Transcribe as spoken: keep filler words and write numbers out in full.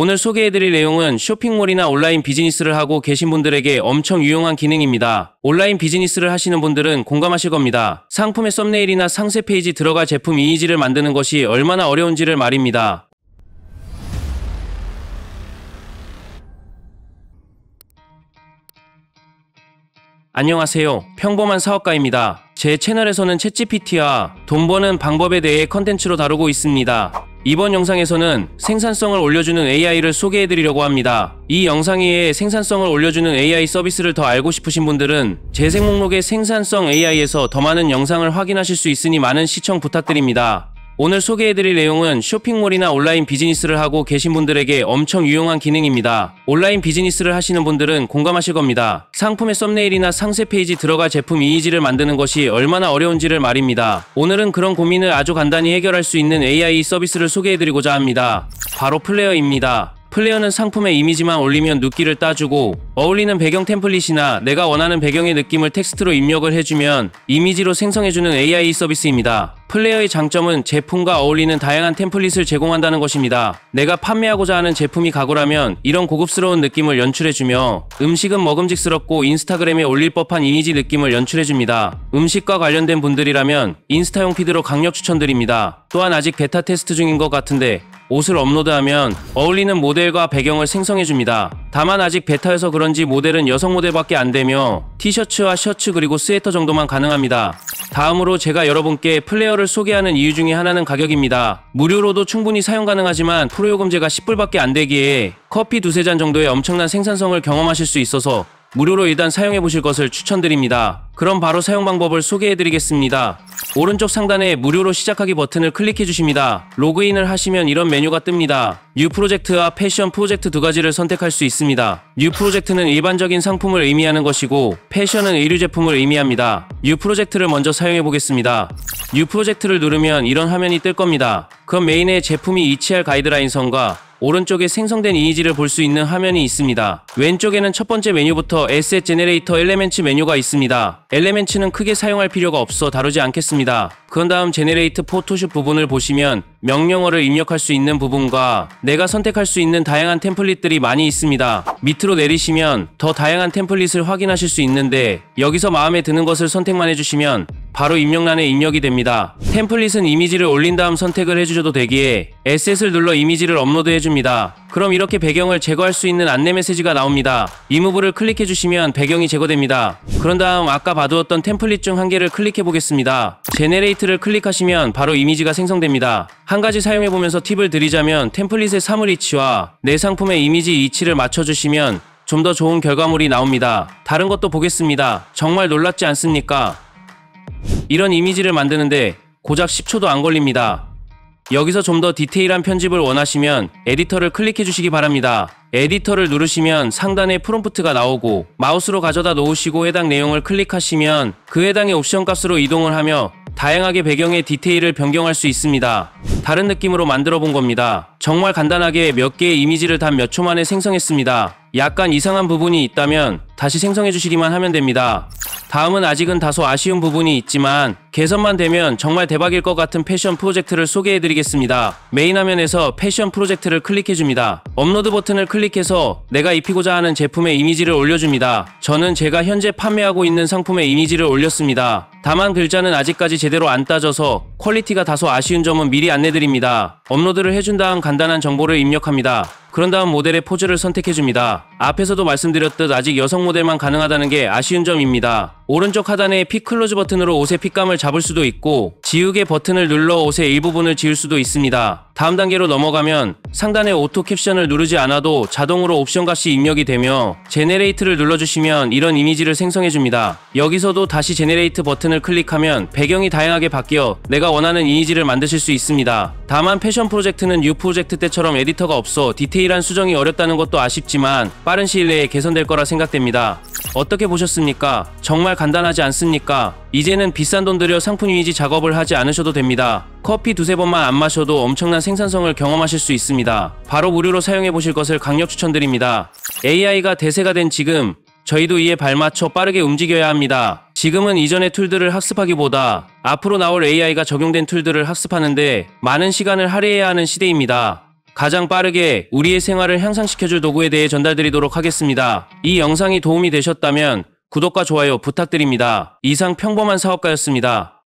오늘 소개해드릴 내용은 쇼핑몰이나 온라인 비즈니스를 하고 계신 분들에게 엄청 유용한 기능입니다. 온라인 비즈니스를 하시는 분들은 공감하실 겁니다. 상품의 썸네일이나 상세 페이지 들어갈 제품 이미지를 만드는 것이 얼마나 어려운지를 말입니다. 안녕하세요. 평범한 사업가입니다. 제 채널에서는 챗지피티와 돈 버는 방법에 대해 컨텐츠로 다루고 있습니다. 이번 영상에서는 생산성을 올려주는 에이아이를 소개해드리려고 합니다. 이 영상 이외에 생산성을 올려주는 에이아이 서비스를 더 알고 싶으신 분들은 재생 목록의 생산성 에이아이에서 더 많은 영상을 확인하실 수 있으니 많은 시청 부탁드립니다. 오늘 소개해드릴 내용은 쇼핑몰이나 온라인 비즈니스를 하고 계신 분들에게 엄청 유용한 기능입니다. 온라인 비즈니스를 하시는 분들은 공감하실 겁니다. 상품의 썸네일이나 상세 페이지 들어갈 제품 이미지를 만드는 것이 얼마나 어려운지를 말입니다. 오늘은 그런 고민을 아주 간단히 해결할 수 있는 에이아이 서비스를 소개해드리고자 합니다. 바로 플레이어입니다. 플레이어는 상품의 이미지만 올리면 눕기를 따주고 어울리는 배경 템플릿이나 내가 원하는 배경의 느낌을 텍스트로 입력을 해주면 이미지로 생성해주는 에이아이 서비스입니다. 플레이어의 장점은 제품과 어울리는 다양한 템플릿을 제공한다는 것입니다. 내가 판매하고자 하는 제품이 가구라면 이런 고급스러운 느낌을 연출해주며 음식은 먹음직스럽고 인스타그램에 올릴 법한 이미지 느낌을 연출해줍니다. 음식과 관련된 분들이라면 인스타용 피드로 강력 추천드립니다. 또한 아직 베타 테스트 중인 것 같은데 옷을 업로드하면 어울리는 모델과 배경을 생성해줍니다. 다만 아직 베타여서 그런지 모델은 여성 모델밖에 안되며 티셔츠와 셔츠 그리고 스웨터 정도만 가능합니다. 다음으로 제가 여러분께 플레이어를 소개하는 이유 중에 하나는 가격입니다. 무료로도 충분히 사용 가능하지만 프로요금제가 십 불밖에 안되기에 커피 두세 잔 정도의 엄청난 생산성을 경험하실 수 있어서 무료로 일단 사용해보실 것을 추천드립니다. 그럼 바로 사용 방법을 소개해드리겠습니다. 오른쪽 상단에 무료로 시작하기 버튼을 클릭해주십니다. 로그인을 하시면 이런 메뉴가 뜹니다. 뉴 프로젝트와 패션 프로젝트 두 가지를 선택할 수 있습니다. 뉴 프로젝트는 일반적인 상품을 의미하는 것이고 패션은 의류 제품을 의미합니다. 뉴 프로젝트를 먼저 사용해보겠습니다. 뉴 프로젝트를 누르면 이런 화면이 뜰 겁니다. 그럼 메인에 제품이 이치할 가이드라인 선과 오른쪽에 생성된 이미지를 볼 수 있는 화면이 있습니다. 왼쪽에는 첫 번째 메뉴부터 에셋 제네레이터 엘레멘츠 메뉴가 있습니다. 엘레멘츠는 크게 사용할 필요가 없어 다루지 않겠습니다. 그런 다음 제네레이트 포토샵 부분을 보시면 명령어를 입력할 수 있는 부분과 내가 선택할 수 있는 다양한 템플릿들이 많이 있습니다. 밑으로 내리시면 더 다양한 템플릿을 확인하실 수 있는데 여기서 마음에 드는 것을 선택만 해주시면 바로 입력란에 입력이 됩니다. 템플릿은 이미지를 올린 다음 선택을 해주셔도 되기에 에셋을 눌러 이미지를 업로드해줍니다. 그럼 이렇게 배경을 제거할 수 있는 안내 메시지가 나옵니다. 리무브를 클릭해주시면 배경이 제거됩니다. 그런 다음 아까 봐두었던 템플릿 중 한 개를 클릭해보겠습니다. 제네레이트를 클릭하시면 바로 이미지가 생성됩니다. 한 가지 사용해보면서 팁을 드리자면 템플릿의 사물 이치와 내 상품의 이미지 이치를 맞춰주시면 좀 더 좋은 결과물이 나옵니다. 다른 것도 보겠습니다. 정말 놀랍지 않습니까? 이런 이미지를 만드는데 고작 십 초도 안 걸립니다. 여기서 좀 더 디테일한 편집을 원하시면 에디터를 클릭해 주시기 바랍니다. 에디터를 누르시면 상단에 프롬프트가 나오고 마우스로 가져다 놓으시고 해당 내용을 클릭하시면 그 해당의 옵션 값으로 이동을 하며 다양하게 배경의 디테일을 변경할 수 있습니다. 다른 느낌으로 만들어 본 겁니다. 정말 간단하게 몇 개의 이미지를 단 몇 초 만에 생성했습니다. 약간 이상한 부분이 있다면 다시 생성해 주시기만 하면 됩니다. 다음은 아직은 다소 아쉬운 부분이 있지만 개선만 되면 정말 대박일 것 같은 패션 프로젝트를 소개해드리겠습니다. 메인 화면에서 패션 프로젝트를 클릭해줍니다. 업로드 버튼을 클릭해서 내가 입히고자 하는 제품의 이미지를 올려줍니다. 저는 제가 현재 판매하고 있는 상품의 이미지를 올렸습니다. 다만 글자는 아직까지 제대로 안 따져서 퀄리티가 다소 아쉬운 점은 미리 안내드립니다. 업로드를 해준 다음 간단한 정보를 입력합니다. 그런 다음 모델의 포즈를 선택해줍니다. 앞에서도 말씀드렸듯 아직 여성 모델만 가능하다는 게 아쉬운 점입니다. 오른쪽 하단에 핏 클로즈 버튼으로 옷의 핏감을 잡을 수도 있고 지우개 버튼을 눌러 옷의 일부분을 지울 수도 있습니다. 다음 단계로 넘어가면 상단에 오토 캡션을 누르지 않아도 자동으로 옵션 값이 입력이 되며 제네레이트를 눌러주시면 이런 이미지를 생성해줍니다. 여기서도 다시 제네레이트 버튼을 클릭하면 배경이 다양하게 바뀌어 내가 원하는 이미지를 만드실 수 있습니다. 다만 패션 프로젝트는 뉴 프로젝트 때처럼 에디터가 없어 디테일한 수정이 어렵다는 것도 아쉽지만 빠른 시일 내에 개선될 거라 생각됩니다. 어떻게 보셨습니까? 정말 간단하지 않습니까? 이제는 비싼 돈 들여 상품 이미지 작업을 하지 않으셔도 됩니다. 커피 두세 번만 안 마셔도 엄청난 생산성을 경험하실 수 있습니다. 바로 무료로 사용해보실 것을 강력 추천드립니다. 에이아이가 대세가 된 지금 저희도 이에 발맞춰 빠르게 움직여야 합니다. 지금은 이전의 툴들을 학습하기보다 앞으로 나올 에이아이가 적용된 툴들을 학습하는데 많은 시간을 할애해야 하는 시대입니다. 가장 빠르게 우리의 생활을 향상시켜줄 도구에 대해 전달드리도록 하겠습니다. 이 영상이 도움이 되셨다면 구독과 좋아요 부탁드립니다. 이상 평범한 사업가였습니다.